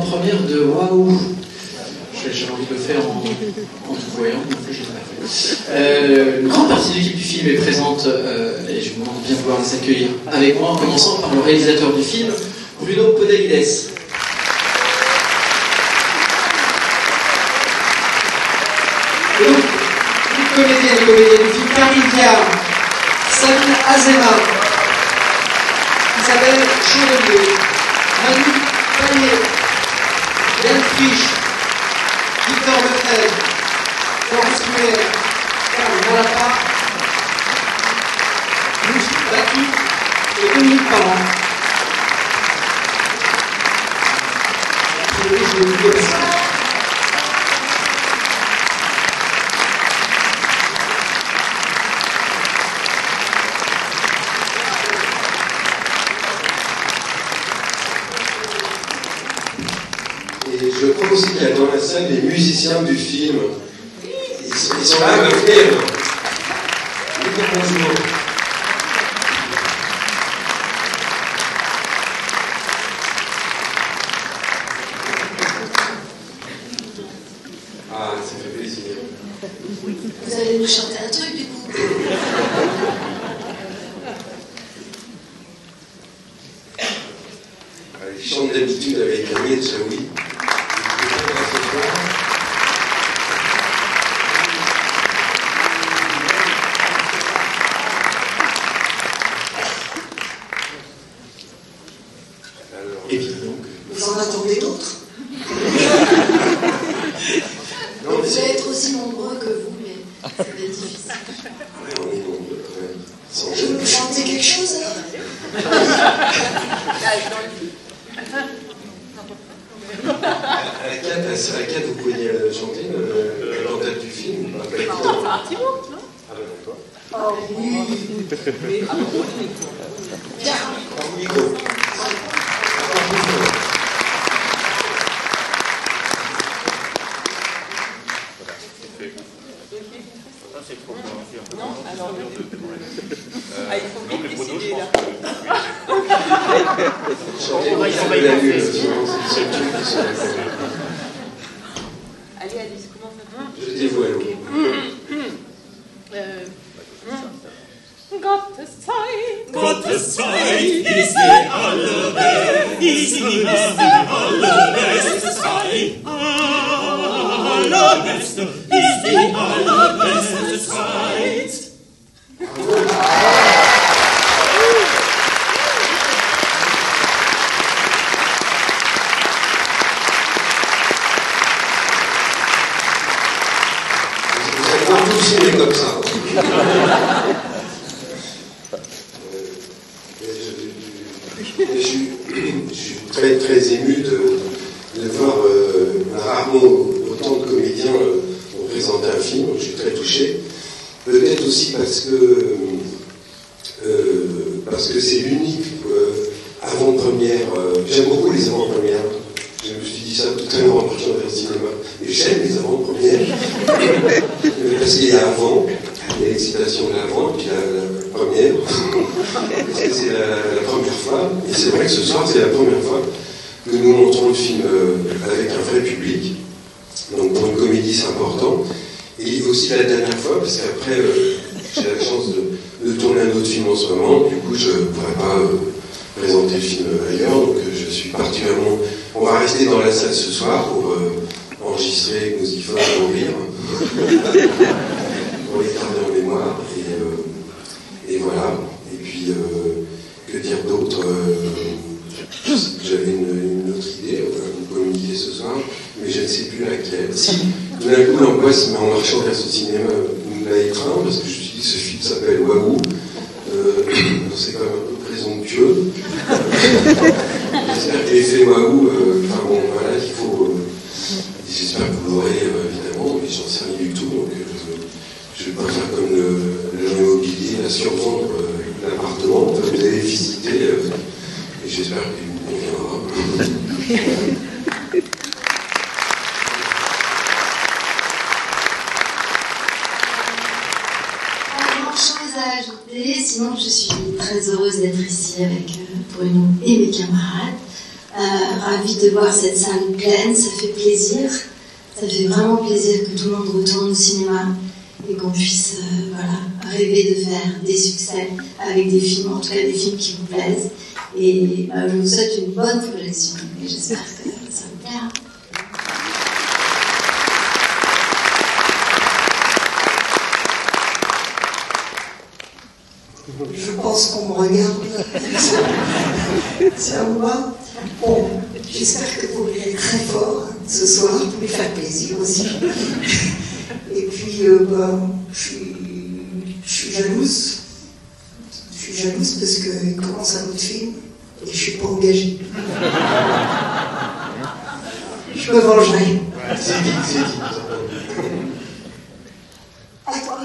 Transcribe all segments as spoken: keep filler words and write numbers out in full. l'avant-première de Waouh. J'ai envie de le faire en, en tout voyant, donc je l'ai fait. Euh, une grande partie de l'équipe du film est présente, euh, et je vous demande bien de pouvoir les accueillir avec moi, en commençant par le réalisateur du film, Bruno Podalydès. Et donc, les comédiens et comédiens du film, Karin Viard, Sabine Azema, Isabelle Candelier, Manu Panier, Yann Frisch, Victor Lefebvre, Florent Cuel, Carl Malapa, Louis Battu et Dominique Parent. Et oui, je vais vous dire ça. Je propose qu'il y a dans la scène des musiciens du film. Ils sont, ils sont là, le film. Bonjour. Ah, ça fait plaisir. Vous allez nous chanter un truc, du coup. Ils chantent d'habitude avec Camille, ça oui. Sinon, je suis très heureuse d'être ici avec Bruno et mes camarades Euh, ravie de voir cette salle pleine, ça fait plaisir. Ça fait vraiment plaisir que tout le monde retourne au cinéma et qu'on puisse euh, voilà, rêver de faire des succès avec des films, en tout cas des films qui vous plaisent. Et bah, je vous souhaite une bonne projection et j'espère que ça vous plaira. Je pense qu'on me regarde. C'est à moi. Bon, j'espère que vous allez très fort ce soir pour lui faire plaisir aussi. Et puis, euh, bah, je suis, je suis jalouse. Je suis jalouse parce qu'il commence un autre film et je ne suis pas engagée. Je me vengerai. C'est dit, c'est dit. À toi.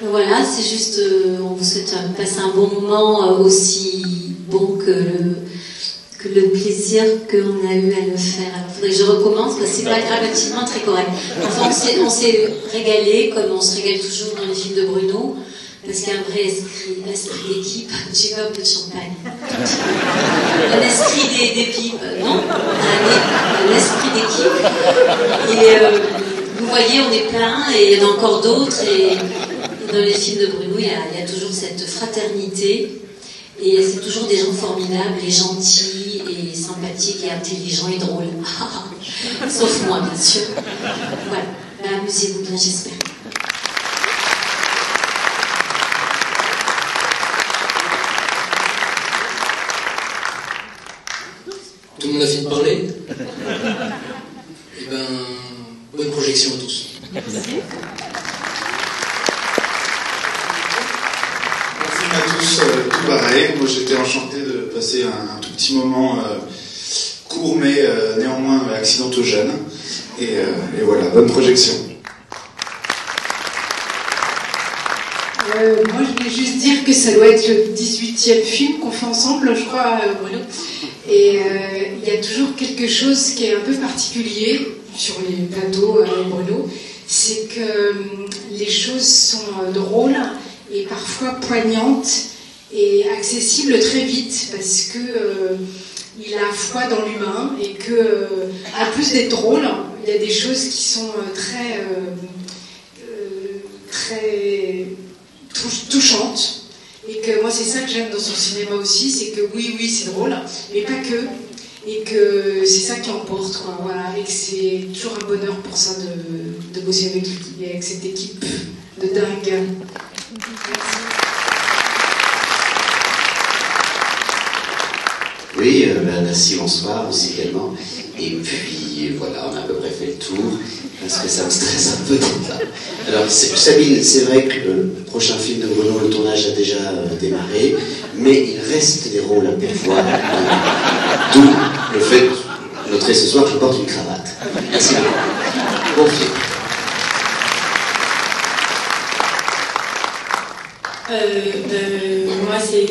Voilà, c'est juste, euh, on vous souhaite euh, passer un bon moment euh, aussi bon que le, que le plaisir qu'on a eu à le faire. Alors, faudrait que je recommence, parce que c'est pas grammatically très correct. Enfin, on s'est régalé, comme on se régale toujours dans les films de Bruno, parce qu'il y a un vrai esprit, esprit d'équipe. J'ai eu un peu de champagne. Un esprit d'équipe, non? Un, un esprit d'équipe. Et euh, vous voyez, on est plein, et il y en a encore d'autres, et... Dans les films de Bruno, il y a, il y a toujours cette fraternité, et c'est toujours des gens formidables, et gentils, et sympathiques, et intelligents, et drôles. Sauf moi, bien sûr. Voilà. Bah, amusez-vous bien, j'espère. Tout le monde a fini de parler? Eh ben, bonne projection à tous. Merci. Tous, euh, tout pareil. Moi, j'étais enchanté de passer un, un tout petit moment euh, court, mais euh, néanmoins accidentogène. Et, euh, et voilà, bonne projection. Euh, moi, je voulais juste dire que ça doit être le dix-huitième film qu'on fait ensemble, je crois, euh, Bruno. Et il euh, y a toujours quelque chose qui est un peu particulier sur les plateaux, euh, Bruno, c'est que euh, les choses sont euh, drôles. Et parfois poignante et accessible très vite parce que euh, il a foi dans l'humain et que euh, à plus d'être drôle, il y a des choses qui sont euh, très euh, euh, très tou- touchantes et que moi c'est ça que j'aime dans son cinéma aussi, c'est que oui oui c'est drôle mais pas que et que c'est ça qui emporte quoi, voilà, et que c'est toujours un bonheur pour ça de, de bosser avec lui et avec cette équipe de dingue. Oui, euh, ben, merci, bonsoir aussi également. Et puis voilà, on a à peu près fait le tour, parce que ça me stresse un peu tout ça. Alors Sabine, c'est vrai que le prochain film de Bruno, le tournage a déjà euh, démarré, mais il reste des rôles à pourvoir. Euh, D'où le fait de noter ce soir que je porte une cravate. Merci à vous. Bon film. Euh, euh, moi, c'est une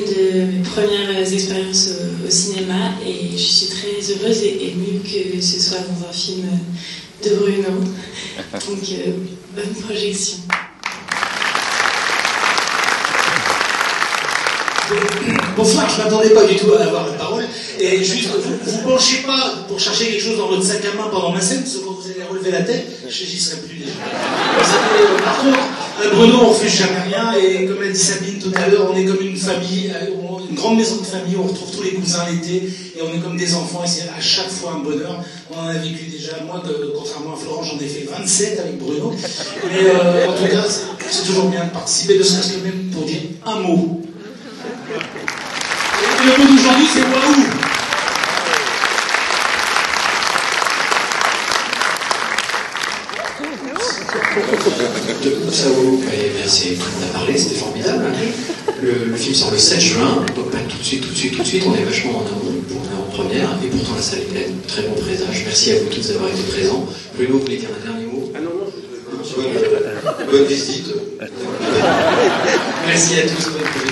de mes premières expériences au, au cinéma et je suis très heureuse et émue que ce soit dans un film de Bruno. Donc, euh, bonne projection. Bonsoir, je ne m'attendais pas du tout à avoir la parole. Et juste, vous ne penchez pas pour chercher quelque chose dans votre sac à main pendant ma scène, parce que quand vous allez relever la tête, je n'y serai plus déjà. Par contre, Bruno, on ne refuse jamais rien, et comme l'a dit Sabine tout à l'heure, on est comme une famille, une grande maison de famille, on retrouve tous les cousins l'été, et on est comme des enfants, et c'est à chaque fois un bonheur. On en a vécu déjà, moi, de, contrairement à Florent, j'en ai fait vingt-sept avec Bruno, mais euh, en tout cas, c'est toujours bien de participer, de ce que même pour dire un mot. Et le mot d'aujourd'hui, c'est waouh! Ça vous merci, on a parlé, c'était formidable. Le, le film sort le sept juin, donc pas tout de suite, tout de suite, tout de suite. On est vachement en amont pour en première, et pourtant la salle est pleine. Très bon présage. Merci à vous tous d'avoir été présents. Bruno, vous voulez dire un dernier mot? Ah non, non, je... bonne, bonne visite. Merci à tous. Bonne